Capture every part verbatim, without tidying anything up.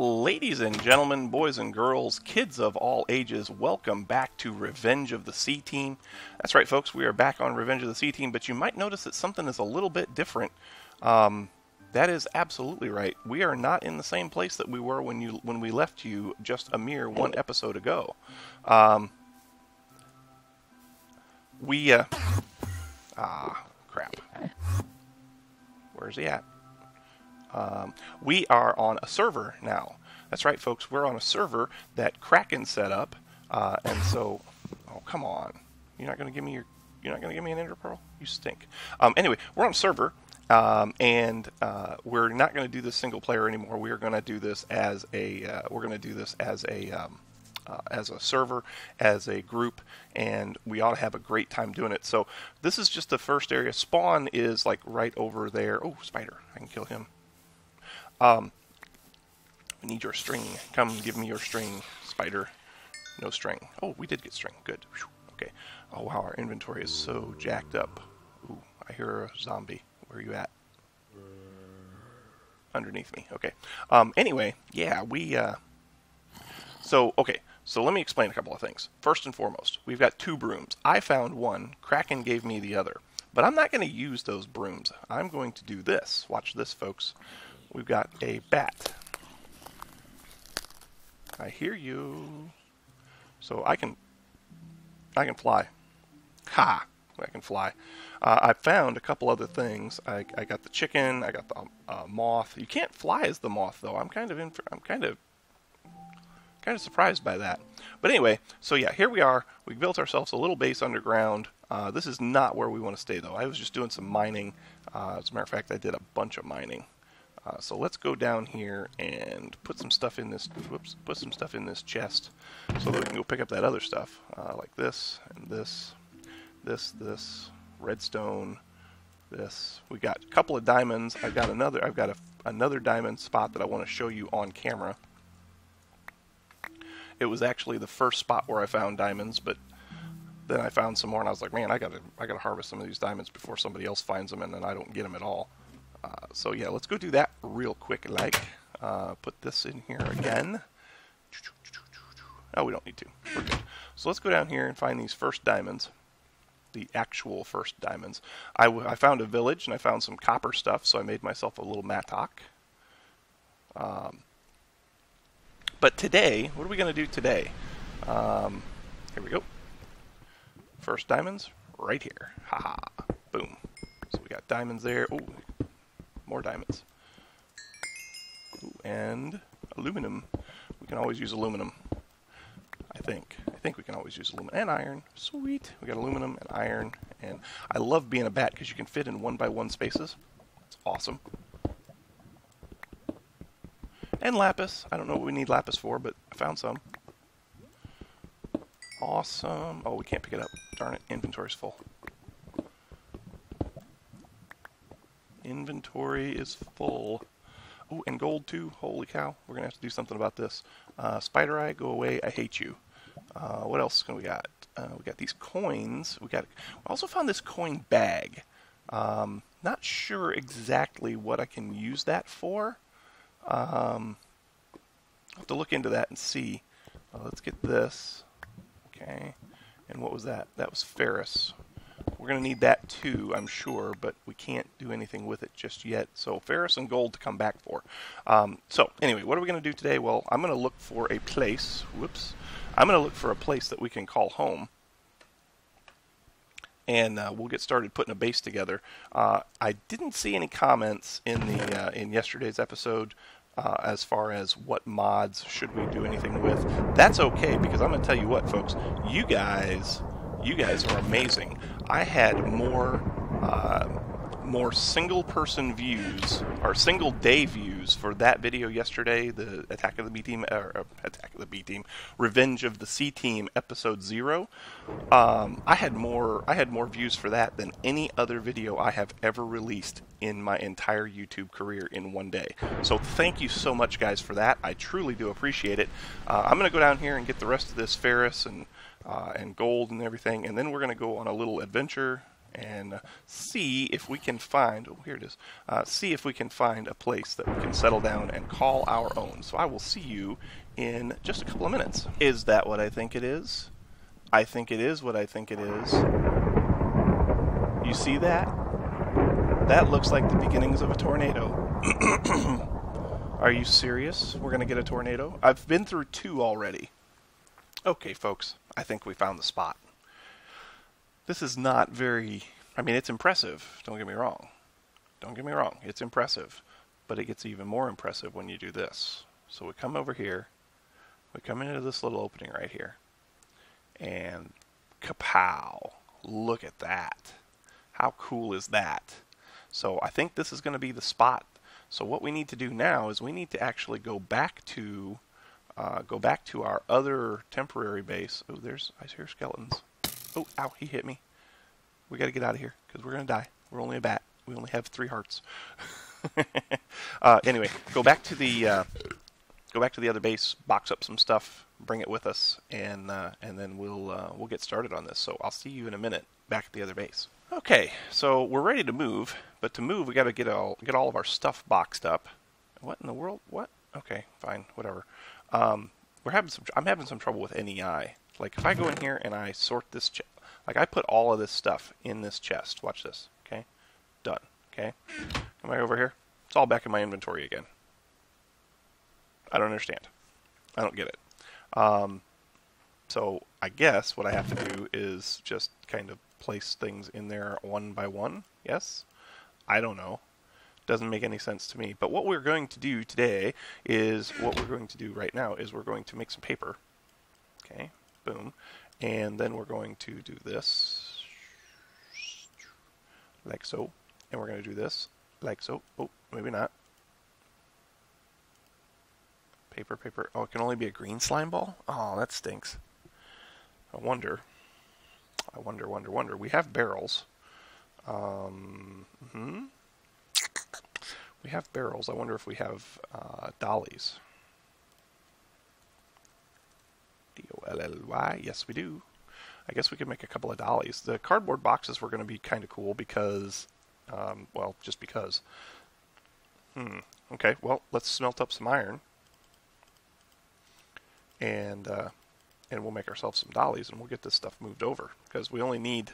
Ladies and gentlemen, boys and girls, kids of all ages, welcome back to Revenge of the C-Team. That's right, folks, we are back on Revenge of the C-Team, but you might notice that something is a little bit different. Um, that is absolutely right. We are not in the same place that we were when you when we left you just a mere one episode ago. Um, we, uh... Ah, crap. Where's he at? Um, we are on a server now. That's right, folks. We're on a server that Kraken set up, uh, and so, oh come on, you're not gonna give me your, you're not gonna give me an ender pearl. You stink. Um, anyway, we're on a server, um, and uh, we're not gonna do this single player anymore. We are gonna do this as a, uh, we're gonna do this as a, um, uh, as a server, as a group, and we ought to have a great time doing it. So this is just the first area. Spawn is like right over there. Oh, spider! I can kill him. Um, I need your string. Come give me your string, spider. No string. Oh, we did get string. Good. Whew. Okay. Oh, wow. Our inventory is so jacked up. Ooh, I hear a zombie. Where are you at? Underneath me. Okay. Um, anyway, yeah, we, uh, so, okay. So let me explain a couple of things. First and foremost, we've got two brooms. I found one. Kraken gave me the other. But I'm not going to use those brooms. I'm going to do this. Watch this, folks. We've got a bat. I hear you. So I can, I can fly. Ha! I can fly. Uh, I found a couple other things. I, I got the chicken. I got the uh, moth. You can't fly as the moth though. I'm kind of in. I'm kind of, kind of surprised by that. But anyway, so yeah, here we are. We built ourselves a little base underground. Uh, this is not where we want to stay though. I was just doing some mining. Uh, as a matter of fact, I did a bunch of mining. Uh, so let's go down here and put some stuff in this. Whoops! Put some stuff in this chest, so that we can go pick up that other stuff, uh, like this and this, this, this redstone, this. We got a couple of diamonds. I've got another. I've got a, another diamond spot that I want to show you on camera. It was actually the first spot where I found diamonds, but then I found some more, and I was like, man, I gotta, I gotta harvest some of these diamonds before somebody else finds them, and then I don't get them at all. Uh, so yeah, let's go do that real quick. Like, uh, put this in here again. Oh, we don't need to. We're good. So let's go down here and find these first diamonds, the actual first diamonds. I, w I found a village and I found some copper stuff, so I made myself a little mattock. Um, but today, what are we going to do today? Um, here we go. First diamonds right here. Haha. Boom. So we got diamonds there. Oh. More diamonds. Ooh, and aluminum. We can always use aluminum. I think. I think we can always use aluminum and iron. Sweet. We got aluminum and iron. And I love being a bat because you can fit in one by one spaces. It's awesome. And lapis. I don't know what we need lapis for, but I found some. Awesome. Oh, we can't pick it up. Darn it. Inventory's full. Inventory is full. Oh, and gold too. Holy cow. We're going to have to do something about this. Uh, spider eye, go away. I hate you. Uh, what else can we got? Uh, we got these coins. We got. We also found this coin bag. Um, not sure exactly what I can use that for. Um, I'll have to look into that and see. Uh, let's get this. Okay. And what was that? That was ferrous. We're going to need that too, I'm sure, but we can't do anything with it just yet. So ferrous and gold to come back for. Um, so anyway, what are we going to do today? Well, I'm going to look for a place. Whoops. I'm going to look for a place that we can call home. And uh, we'll get started putting a base together. Uh, I didn't see any comments in, the, uh, in yesterday's episode uh, as far as what mods should we do anything with. That's okay, because I'm going to tell you what, folks. You guys... You guys are amazing. I had more uh, more single-person views, or single-day views, for that video yesterday, the Attack of the B-Team, or uh, Attack of the B-Team, Revenge of the C-Team, Episode Zero. Um, I had more. I had more views for that than any other video I have ever released in my entire YouTube career in one day. So thank you so much, guys, for that. I truly do appreciate it. Uh, I'm gonna go down here and get the rest of this ferrous and. Uh, and gold and everything, and then we're going to go on a little adventure and see if we can find, oh, here it is, uh, see if we can find a place that we can settle down and call our own. So I will see you in just a couple of minutes. Is that what I think it is? I think it is what I think it is. You see that? That looks like the beginnings of a tornado. Are you serious? We're going to get a tornado? I've been through two already. Okay, folks, I think we found the spot. This is not very, I mean, it's impressive, don't get me wrong. Don't get me wrong, it's impressive, but it gets even more impressive when you do this. So we come over here, we come into this little opening right here, and kapow, look at that. How cool is that? So I think this is gonna be the spot. So what we need to do now is we need to actually go back to, uh, go back to our other temporary base. Oh, there's, I hear skeletons. Oh, ow, he hit me. We got to get out of here because we're going to die. We're only a bat. We only have three hearts. uh, anyway, go back to the uh, go back to the other base, box up some stuff, bring it with us, and uh, and then we'll uh, we'll get started on this. So I'll see you in a minute back at the other base. Okay, so we're ready to move, but to move we got to get all get all of our stuff boxed up. What in the world? What? Okay, fine, whatever. Um, we're having some. I'm having some trouble with N E I. Like, if I go in here and I sort this, ch like, I put all of this stuff in this chest. Watch this, okay? Done, okay? Come back over here. It's all back in my inventory again. I don't understand. I don't get it. Um, so, I guess what I have to do is just kind of place things in there one by one, yes? I don't know. Doesn't make any sense to me. But what we're going to do today is, what we're going to do right now is we're going to make some paper, okay? Boom. And then we're going to do this like so, and we're going to do this like so. Oh, maybe not. Paper, paper. Oh, it can only be a green slime ball? Oh, that stinks. I wonder. I wonder, wonder, wonder. We have barrels. Um, mm-hmm. We have barrels. I wonder if we have uh, dollies. D O L L Y. Yes, we do. I guess we could make a couple of dollies. The cardboard boxes were going to be kind of cool because, um, well, just because. Hmm. Okay, well, let's smelt up some iron. And, uh, and we'll make ourselves some dollies, and we'll get this stuff moved over. Because we only need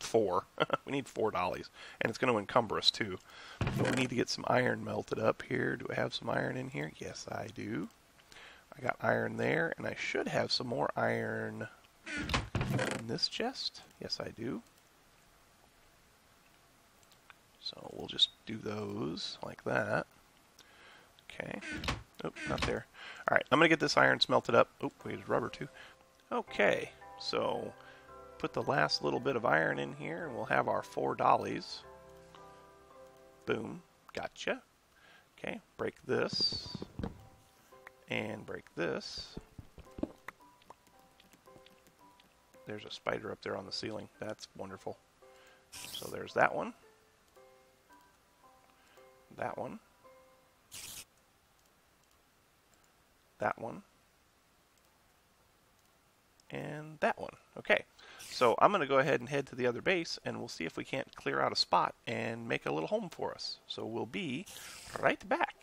four. We need four dollies. And it's going to encumber us, too. But we need to get some iron melted up here. Do I have some iron in here? Yes, I do. I got iron there, and I should have some more iron in this chest. Yes, I do. So we'll just do those like that. Okay. Oh, not there. All right, I'm going to get this iron smelted up. Oh, we need rubber too. Okay, so put the last little bit of iron in here, and we'll have our four dollies. Boom. Gotcha. Okay, break this. And break this. There's a spider up there on the ceiling. That's wonderful. So there's that one. That one. That one. And that one. Okay. So I'm going to go ahead and head to the other base, and we'll see if we can't clear out a spot and make a little home for us. So we'll be right back.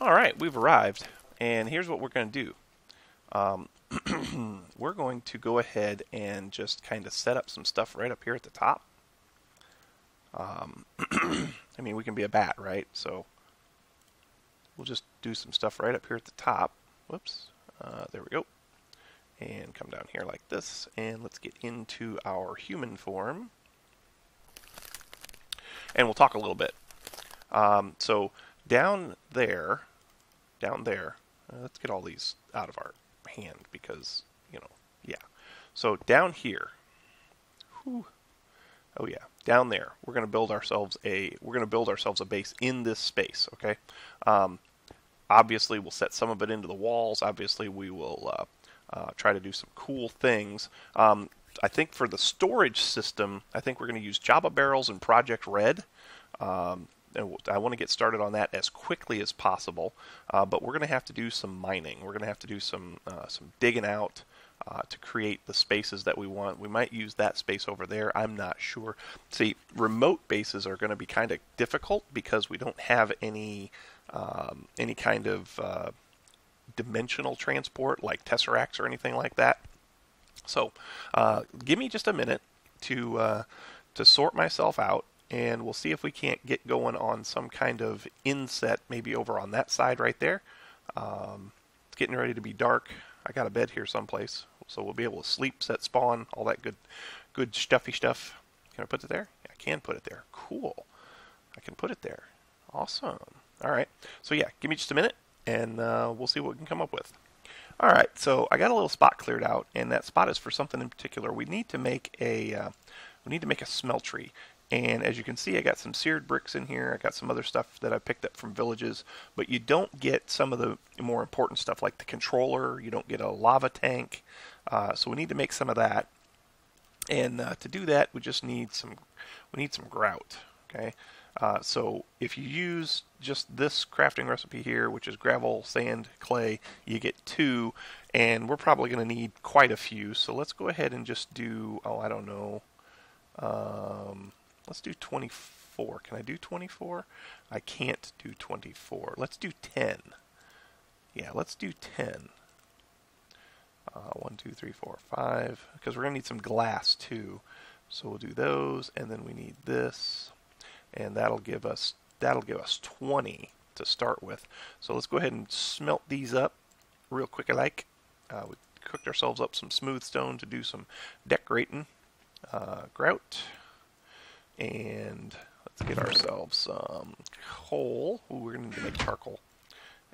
All right, we've arrived. And here's what we're going to do. Um, we're going to go ahead and just kind of set up some stuff right up here at the top. Um, I mean, we can be a bat, right? So we'll just do some stuff right up here at the top. Whoops. Uh, there we go. And come down here like this. And let's get into our human form. And we'll talk a little bit. Um, so down there... Down there, uh, let's get all these out of our hand because, you know, yeah. So down here, whew, oh yeah, down there, we're going to build ourselves a we're going to build ourselves a base in this space. Okay, um, obviously we'll set some of it into the walls. Obviously we will uh, uh, try to do some cool things. Um, I think for the storage system, I think we're going to use Java barrels and Project Red. Um, And I want to get started on that as quickly as possible, uh, but we're going to have to do some mining. We're going to have to do some uh, some digging out uh, to create the spaces that we want. We might use that space over there. I'm not sure. See, remote bases are going to be kind of difficult because we don't have any um, any kind of uh, dimensional transport like tesseracts or anything like that. So uh, give me just a minute to uh, to sort myself out, and we'll see if we can't get going on some kind of inset, maybe over on that side right there. Um, it's getting ready to be dark. I got a bed here someplace, so we'll be able to sleep, set spawn, all that good good stuffy stuff. Can I put it there? I can put it there. Cool. I can put it there. Awesome. All right. So yeah, give me just a minute, and uh, we'll see what we can come up with. All right. So I got a little spot cleared out, and that spot is for something in particular. We need to make a uh, we need to make a smeltery. And as you can see, I got some seared bricks in here. I got some other stuff that I picked up from villages, but you don't get some of the more important stuff like the controller. You don't get a lava tank. Uh, so we need to make some of that. And uh, to do that, we just need some, we need some grout. Okay. Uh, so if you use just this crafting recipe here, which is gravel, sand, clay, you get two, and we're probably going to need quite a few. So let's go ahead and just do, oh, I don't know. Um, Let's do twenty-four. Can I do twenty-four? I can't do twenty-four. Let's do ten. Yeah, let's do ten. Uh, one, two, three, four, five. Because we're going to need some glass too. So we'll do those, and then we need this, and that'll give us that'll give us twenty to start with. So let's go ahead and smelt these up real quick. I like uh, we cooked ourselves up some smooth stone to do some decorating. Uh, grout. And let's get ourselves some coal. Ooh, we're going to need to make charcoal.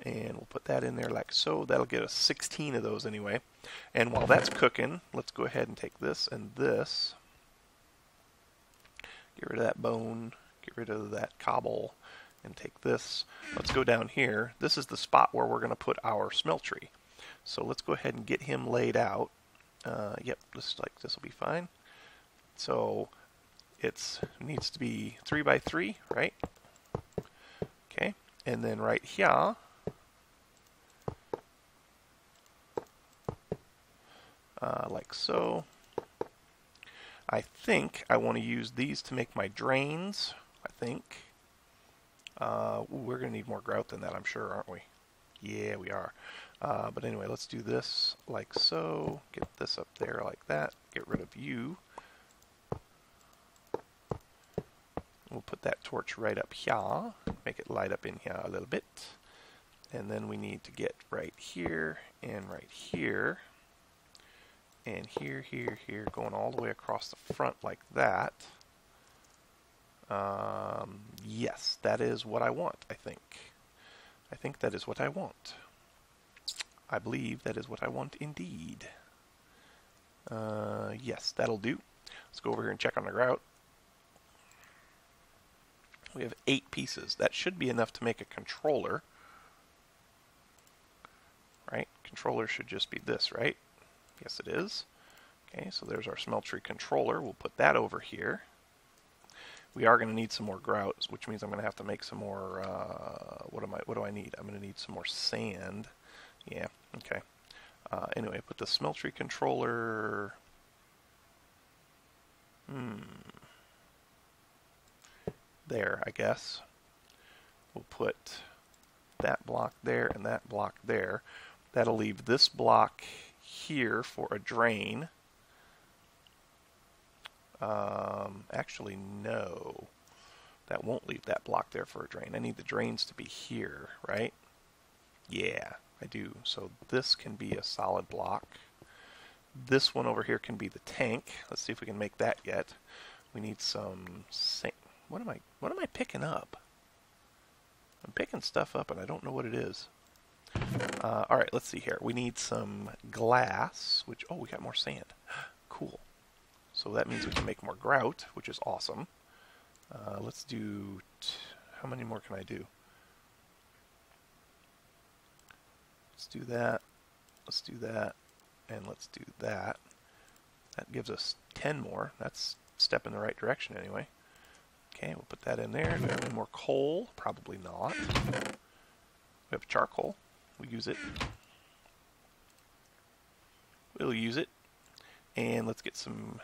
And we'll put that in there like so. That'll get us sixteen of those anyway. And while that's cooking, let's go ahead and take this and this. Get rid of that bone. Get rid of that cobble. And take this. Let's go down here. This is the spot where we're going to put our smeltery. So let's go ahead and get him laid out. Uh, yep, just like this will be fine. So it needs to be three by three, right? Okay, and then right here, uh, like so. I think I want to use these to make my drains. I think uh, ooh, we're going to need more grout than that, I'm sure, aren't we? Yeah, we are. Uh, but anyway, let's do this like so. Get this up there like that. Get rid of you. We'll put that torch right up here, make it light up in here a little bit. And then we need to get right here and right here. And here, here, here, going all the way across the front like that. Um, yes, that is what I want, I think. I think that is what I want. I believe that is what I want indeed. Uh, yes, that'll do. Let's go over here and check on the grout. We have eight pieces. That should be enough to make a controller. Right? Controller should just be this, right? Yes, it is. Okay, so there's our smeltery controller. We'll put that over here. We are going to need some more grout, which means I'm going to have to make some more... Uh, what am I? What do I need? I'm going to need some more sand. Yeah, okay. Uh, anyway, put the smeltery controller... Hmm... there, I guess. We'll put that block there and that block there. That'll leave this block here for a drain. Um, actually, no. That won't leave that block there for a drain. I need the drains to be here, right? Yeah, I do. So this can be a solid block. This one over here can be the tank. Let's see if we can make that yet. We need some sand. What am I what am I picking up? I'm picking stuff up and I don't know what it is. Uh, all right, let's see here. We need some glass, which oh, we got more sand. Cool. So that means we can make more grout, which is awesome. Uh, let's do t how many more can I do? Let's do that. Let's do that, and let's do that. That gives us ten more. That's a step in the right direction anyway. Okay, we'll put that in there. Do we have any more coal? Probably not. We have charcoal. We use it. We'll use it. And let's get some,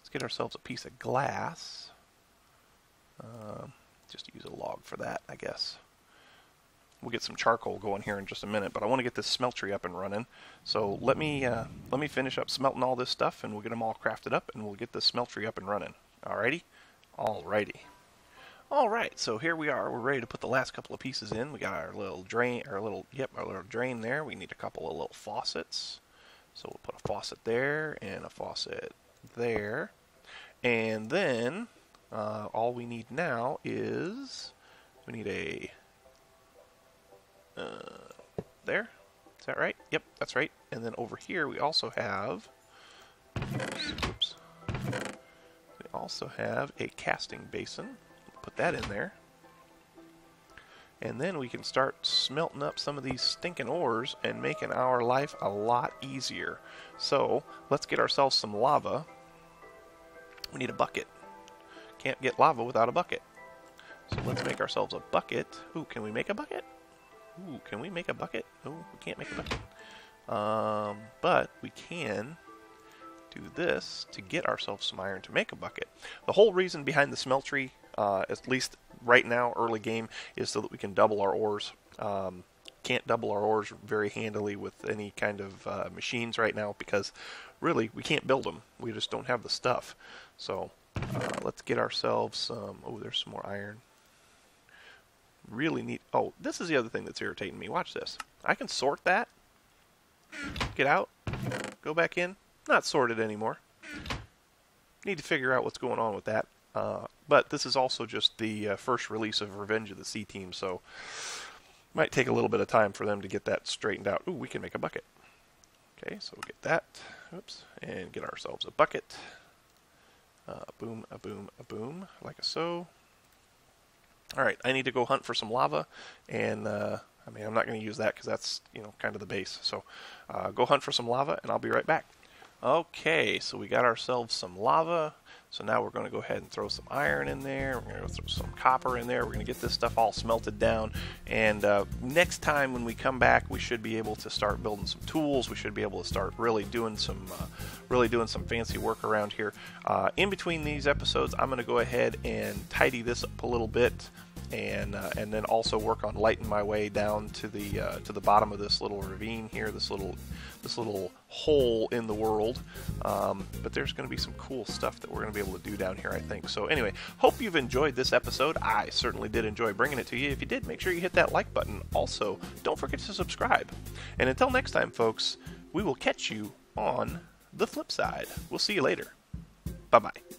let's get ourselves a piece of glass. Um, just use a log for that, I guess. We'll get some charcoal going here in just a minute, but I want to get this smeltery up and running. So let me uh, let me finish up smelting all this stuff, and we'll get them all crafted up, and we'll get the smeltery up and running. Alrighty, alrighty, all right. So here we are. We're ready to put the last couple of pieces in. We got our little drain, our little yep, our little drain there. We need a couple of little faucets. So we'll put a faucet there and a faucet there, and then uh, all we need now is we need a Uh, there, is that right? Yep, that's right. And then over here we also have, oops, we also have a casting basin. Put that in there, and then we can start smelting up some of these stinking ores and making our life a lot easier. So let's get ourselves some lava. We need a bucket. Can't get lava without a bucket. So let's make ourselves a bucket. Ooh, can we make a bucket? Ooh, can we make a bucket? No, we can't make a bucket. Um, but we can do this to get ourselves some iron to make a bucket. The whole reason behind the smeltery, uh, at least right now, early game, is so that we can double our ores. Um, can't double our ores very handily with any kind of uh, machines right now because, really, we can't build them. We just don't have the stuff. So uh, let's get ourselves some... Oh, there's some more iron. Really neat. Oh, this is the other thing that's irritating me. Watch this. I can sort that. Get out. Go back in. Not sorted anymore. Need to figure out what's going on with that. Uh, but this is also just the uh, first release of Revenge of the C-Team, so might take a little bit of time for them to get that straightened out. Ooh, we can make a bucket. Okay, so we'll get that. Oops. And get ourselves a bucket. Uh, boom, a boom, a boom. Like a so. Alright, I need to go hunt for some lava, and uh, I mean, I'm not going to use that because that's, you know, kind of the base. So uh, go hunt for some lava, and I'll be right back. Okay, so we got ourselves some lava, so now we're going to go ahead and throw some iron in there. We're going to throw some copper in there. We're going to get this stuff all smelted down, and uh, next time when we come back, we should be able to start building some tools. We should be able to start really doing some uh, really doing some fancy work around here. Uh, in between these episodes, I'm going to go ahead and tidy this up a little bit, and uh, and then also work on lighting my way down to the uh, to the bottom of this little ravine here, this little this little hole in the world. Um, but there's going to be some cool stuff that we're going to be able to do down here, I think. So anyway, hope you've enjoyed this episode. I certainly did enjoy bringing it to you. If you did, make sure you hit that like button. Also, don't forget to subscribe. And until next time, folks, we will catch you on the flip side. We'll see you later. Bye-bye.